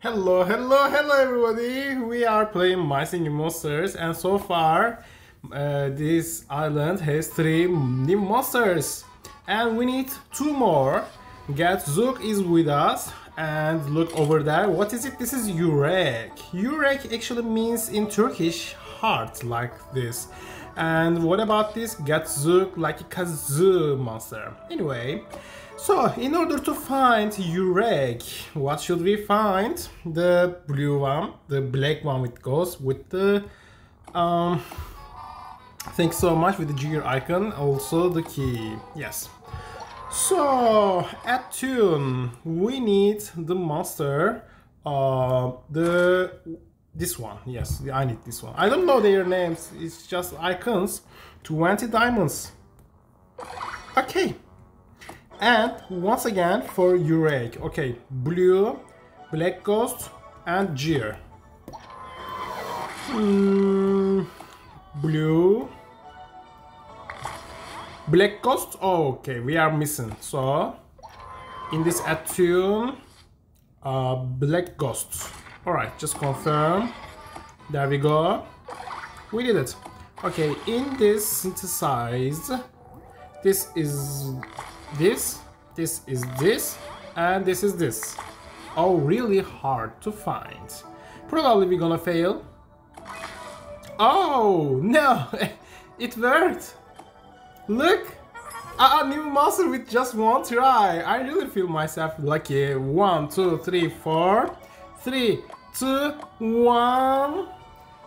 Hello, hello, hello everybody! We are playing My Singing Monsters, and so far this island has 3 new monsters and we need 2 more. Gazook is with us, and look over there, what is it? This is Yooreek. Yooreek actually means in Turkish heart, like this. And what about this Gazook, like a kazoo monster? Anyway, so in order to find Yooreek, what should we find? The blue one, the black one which goes with the thanks so much with the gear icon, also the key. Yes. So at tune we need the monster, this one. Yes, I need this one. I don't know their names, it's just icons. 20 diamonds. Okay. And once again for Yooreek. Okay, blue, black ghost, and gear. Blue, black ghost. Okay, we are missing. So in this attune, black ghost. All right, just confirm. There we go. We did it. Okay, in this synthesized, this is this, this is this, and this is this. Oh, really hard to find. Probably we're gonna fail. Oh no, it worked. Look, a new monster with just 1 try. I really feel myself lucky. 1, 2, 3, 4. 3, 2, 1.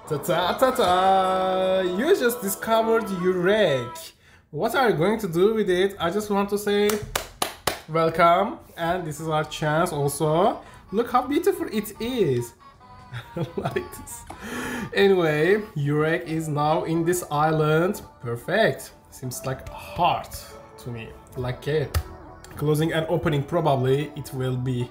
Ta-ta-ta-ta! You just discovered Yooreek. What are you going to do with it? I just want to say welcome, and this is our chance also. Look how beautiful it is. Like this. Anyway, Yooreek is now in this island. Perfect. Seems like a heart to me. Like a closing and opening, probably it will be.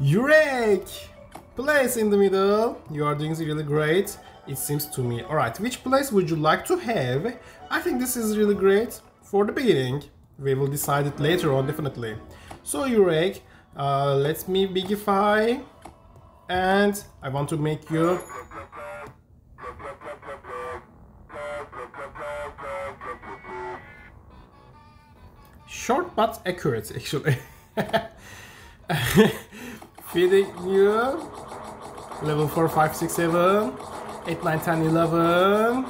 Yooreek! Place in the middle. You are doing really great, it seems to me. Alright, which place would you like to have? I think this is really great for the beginning. We will decide it later on, definitely. So Yooreek, let me bigify. And I want to make you... short but accurate, actually. Feeding you. Level 4, 5, 6, 7, 8, 9, 10, 11,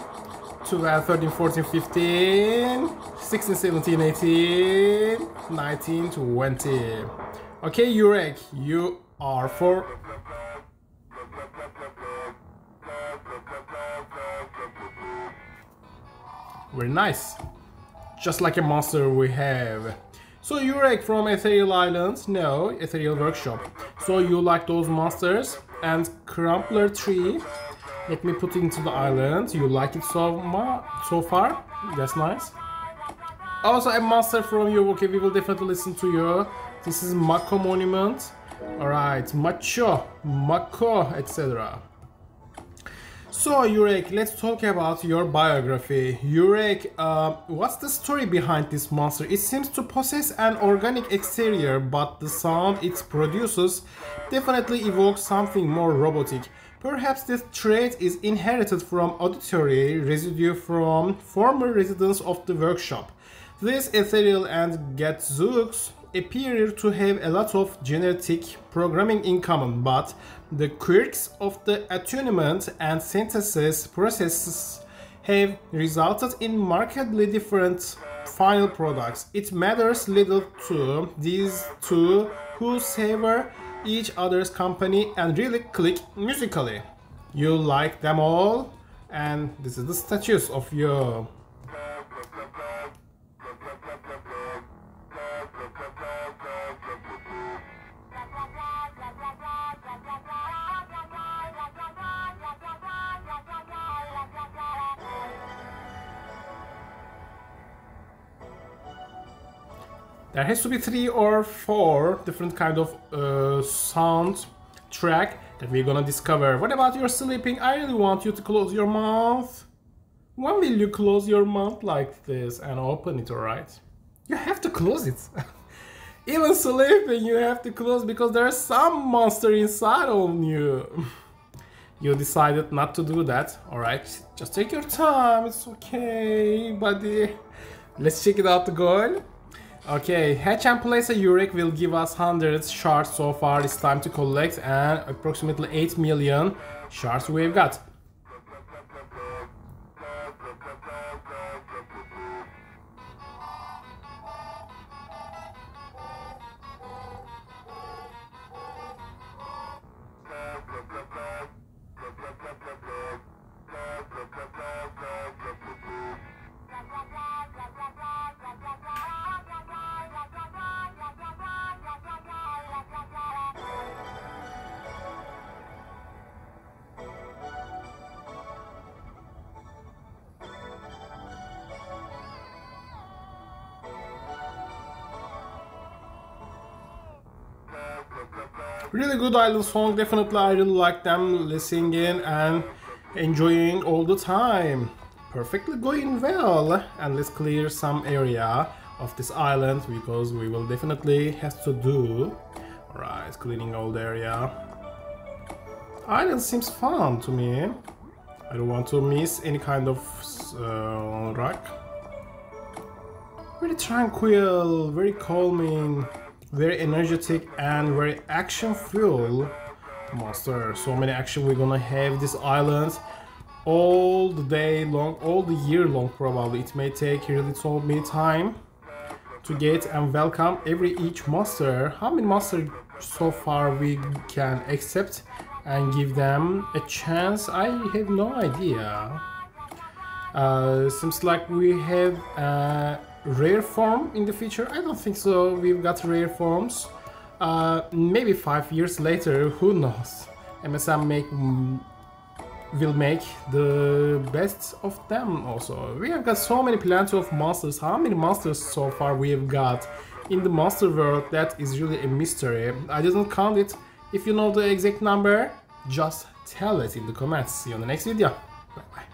12, 13, 14, 15, 16, 17, 18, 19, 20. Okay, Yooreek, you are for... very nice. Just like a monster we have. So Yooreek from Ethereal Islands, no, Ethereal Workshop. So you like those monsters. And Crumpler Tree, let me put it into the island. You like it so far? That's nice. Also a monster from you, okay, we will definitely listen to you. This is Mako monument. Alright, Macho, Mako, etc. So Yooreek, let's talk about your biography. Yooreek, what's the story behind this monster? It seems to possess an organic exterior, but the sound it produces definitely evokes something more robotic. Perhaps this trait is inherited from auditory residue from former residents of the workshop. These ethereal and Gazooks appear to have a lot of genetic programming in common, but the quirks of the attunement and synthesis processes have resulted in markedly different final products. It matters little to these two who savor each other's company and really click musically. You like them all, and this is the status of you. There has to be 3 or 4 different kind of sound track that we're gonna discover. What about your sleeping? I really want you to close your mouth. When will you close your mouth like this and open it, alright? You have to close it. Even sleeping you have to close because there's some monster inside of you. You decided not to do that. Alright, just take your time, it's okay, buddy. Let's check it out the goal. Okay, hatch and place a Yooreek will give us 100 shards so far. It's time to collect, and approximately 8 million shards we've got. Really good idol song, definitely I really like them listening and enjoying all the time. Perfectly going well, and let's clear some area of this island because we will definitely have to do. Alright, cleaning all the area. Island seems fun to me. I don't want to miss any kind of rock. Very tranquil, very calming. Very energetic and very action-fueled monster. So many action we're gonna have this island all the day long, all the year long probably. It may take really so many time to get and welcome each monster. How many monsters so far we can accept and give them a chance? I have no idea. Seems like we have rare form in the future. I don't think so. We've got rare forms. Maybe 5 years later, who knows? MSM will make the best of them also. We have got so many plenty of monsters. How many monsters so far we have got in the monster world? That is really a mystery. I didn't count it. If you know the exact number, just tell us in the comments. See you on the next video. Bye bye.